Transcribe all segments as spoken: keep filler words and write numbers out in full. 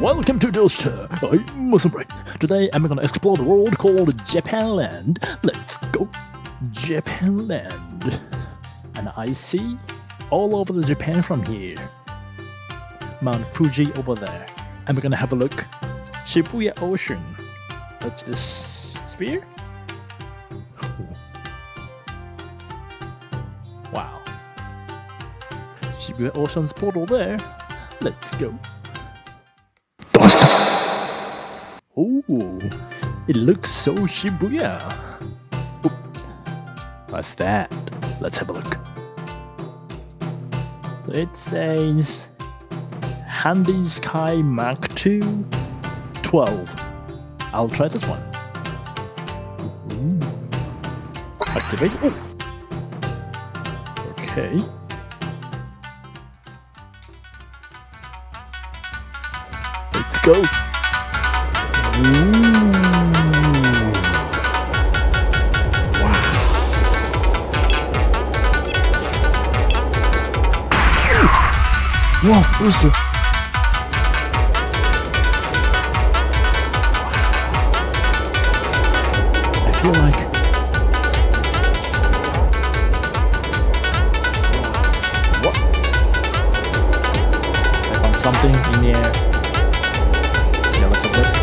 Welcome to Doster, I'm Muslim Bright. Today I'm going to explore the world called Japan Land. Let's go. Japan Land. And I see all over the Japan from here. Mount Fuji over there. I'm going to have a look. Shibuya Ocean. That's this sphere? Wow. Shibuya Ocean's portal there. Let's go. Oh, it looks so Shibuya. Oop. What's that? Let's have a look. It says Handy Sky Mark two, twelve. I'll try this one. Ooh. Activate. Oh. Okay. Let's go. Ooh. Wow. Wow, Doster. I feel like what? I found something in the air. Yeah, let's have it.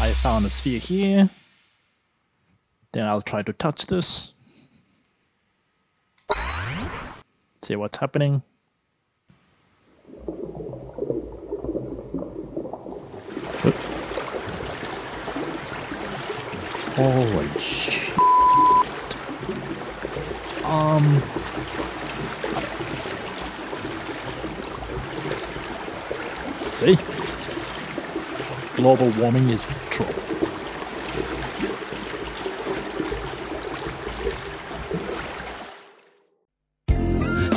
I found a sphere here. Then I'll try to touch this. See what's happening. Holy shit. Um. See? Global warming is trouble.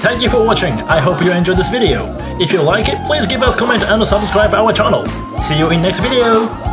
Thank you for watching. I hope you enjoyed this video. If you like it, please give us a comment and subscribe our channel. See you in next video.